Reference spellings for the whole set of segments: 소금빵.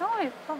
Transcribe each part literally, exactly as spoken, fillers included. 아, 예뻐.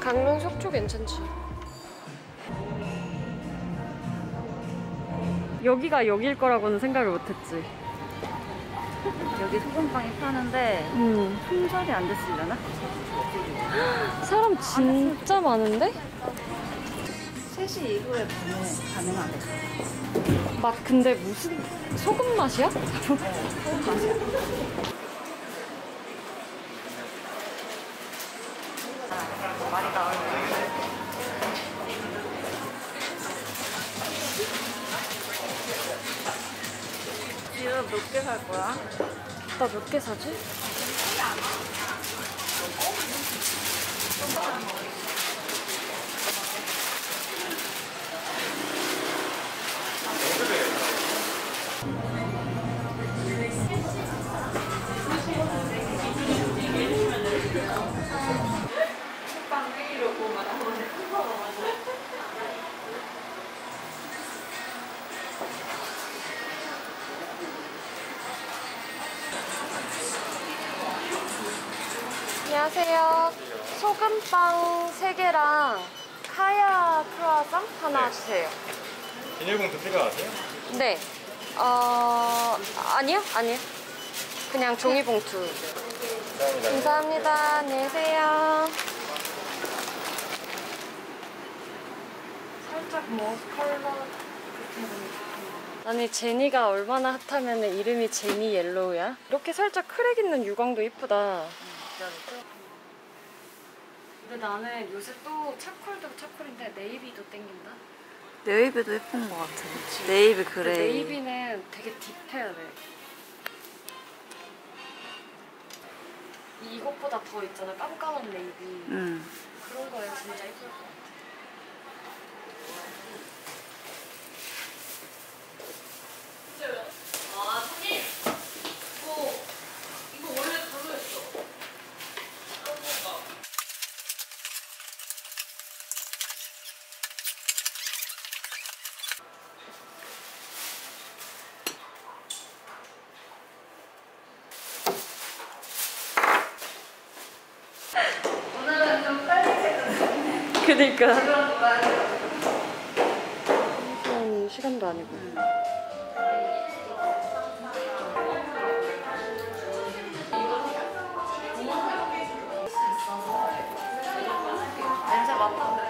강릉 속초 괜찮지? 여기가 여길 거라고는 생각을 못했지. 여기 소금빵이 파는데 음. 품절이 안 됐으려나? 사람 진짜 많은데? 세 시 이후에 가능하겠다. 맛 근데 무슨 소금 맛이야? 소금 맛이야. 많이 나와요. 지금 몇 개 살 거야? 나 몇 개 사지? 안녕하세요. 소금빵 세 개랑 카야 크루아상 하나 네. 주세요. 비닐봉투 필요하세요? 네. 어... 아니요? 아니요. 그냥 종이봉투. 감사합니다. 감사합니다. 안녕히 계세요. 살짝 뭐 컬러... 아니 제니가 얼마나 핫하면 이름이 제니 옐로우야? 이렇게 살짝 크랙 있는 유광도 이쁘다. 근데 나는 요새 또 차콜도 차콜인데 네이비도 땡긴다. 네이비도 예쁜 것 같아. 그치? 네이비 그레이. 네이비는 되게 딥해야 돼. 이것보다 더 있잖아, 깜깜한 네이비. 음. 그런 거에 진짜 예쁠 것 같아. 그니까 시간, 시간도 아니고 음. 냄새 맡아.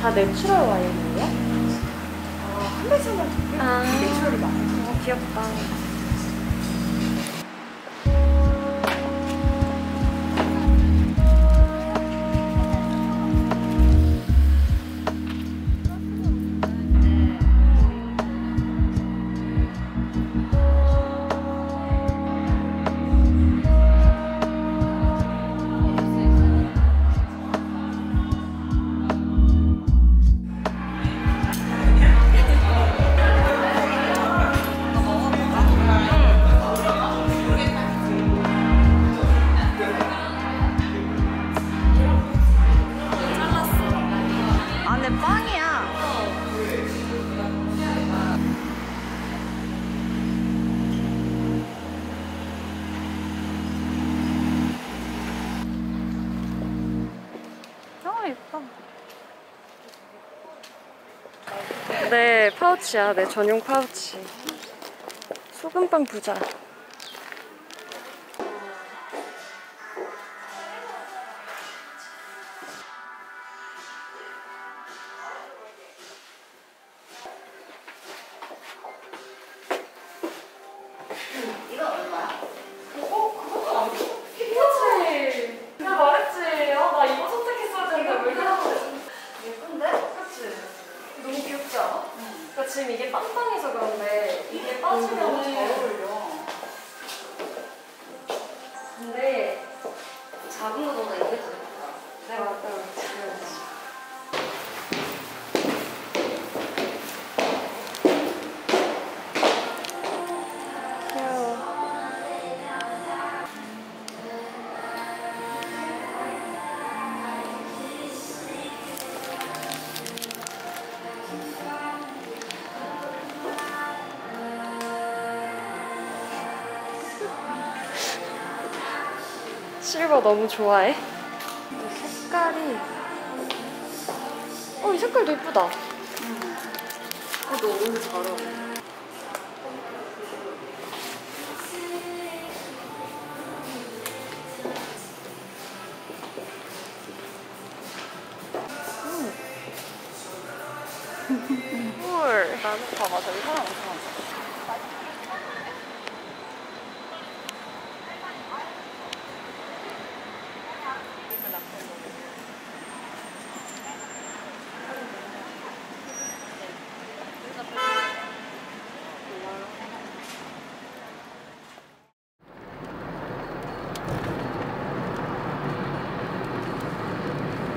다 내추럴 와인이에요? 아, 한 배씩 먹을게. 아, 내추럴이 많아. 어, 귀엽다. 아, 예뻐. 네, 파우치야. 내 전용 파우치. 소금빵 부자. 지금 이게 빵빵해서 그런데 이게 빠지면 음, 잘 어울려. 근데 작은 거 너무 예쁘지? 네, 맞다. 귀여워. 실버 너무 좋아해. 색깔이 어, 이 색깔도 예쁘다. 음. 어, 너 오늘 잘 어울려. 음. 헐. 나도 봐봐, 저기 사람 엄청 많아.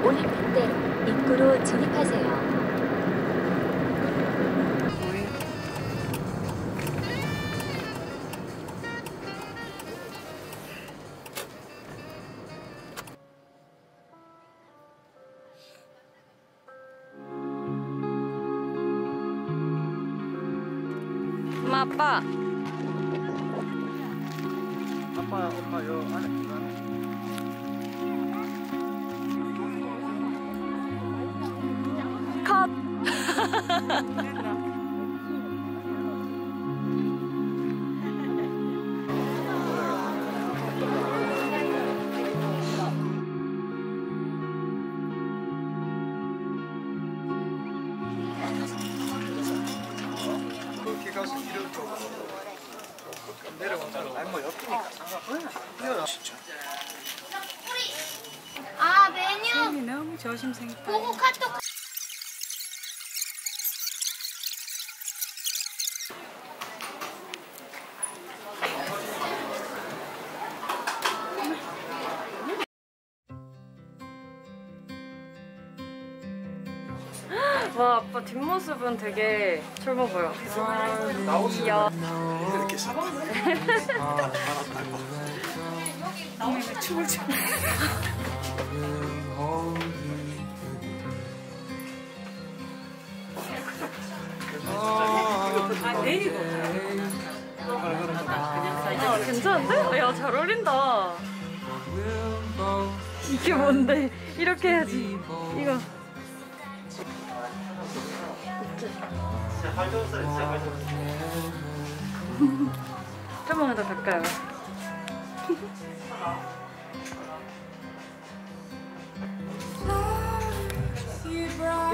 오는 분들 입구로 진입하세요. 엄마, 아빠. 아빠야, 엄마, 여 안에 들어가네. 그렇게 가서 이럴 줄 알고 내려온다고. 아니 뭐 옆이니까 상관없어요. 진짜. 아, 메뉴. 너무 조심스럽다. 보고 카톡. 와, 아빠 뒷모습은 되게 젊어 보여. 나오시면 이렇게 살아. 아, 나오면 춤을 추네. 아, 내리고. 아, 괜찮은데? 야, 잘 어울린다. 이게 뭔데? 이렇게 해야지. 이거. 진짜 발전소래, 진짜 발전소. 조금만 더 가까이.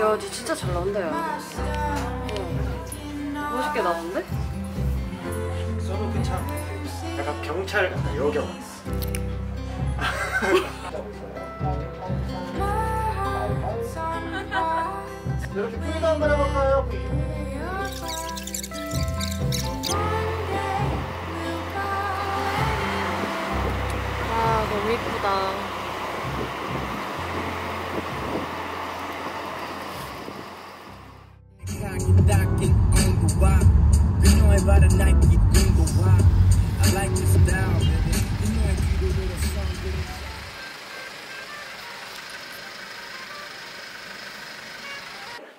야, 니 진짜 잘 나온다, 야. 어. 멋있게 나오는데? 저도 괜찮아. 약간 경찰 같다, 여경. 이렇게 풀도 한번 해볼까요? 아, 너무 이쁘다.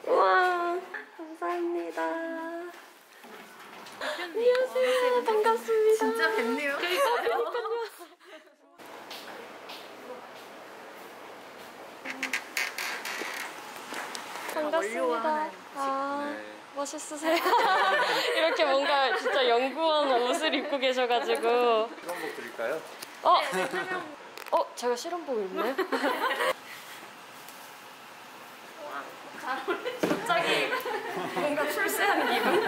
와, 감사합니다. 안녕하세요. 반갑습니다. 진짜 뵙네요. 반갑습니다. 아, 네. 멋있으세요. 이렇게 뭔가 진짜 연구원 옷을 입고 계셔가지고. 실험복 드릴까요? 어? 네, 네, 어? 제가 실험복 입네요? 갑자기 뭔가 출세하는 기분.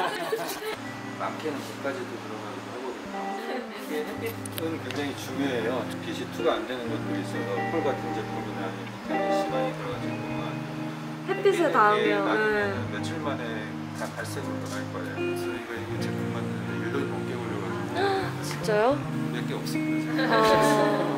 많게는 몇 가지도 들어가기도 하거든요. 이게 햇빛은 굉장히 중요해요. 피씨 투가 안 되는 것도 있어서 콜 같은 제품이나 비타민C 많이 들어가는 제품은 햇빛에 닿으면 며칠 만에 다 갈색으로 갈 거예요. 그래서 이거 이 제품만 일도 못 깨우려고. 진짜요? 몇 개 없습니다.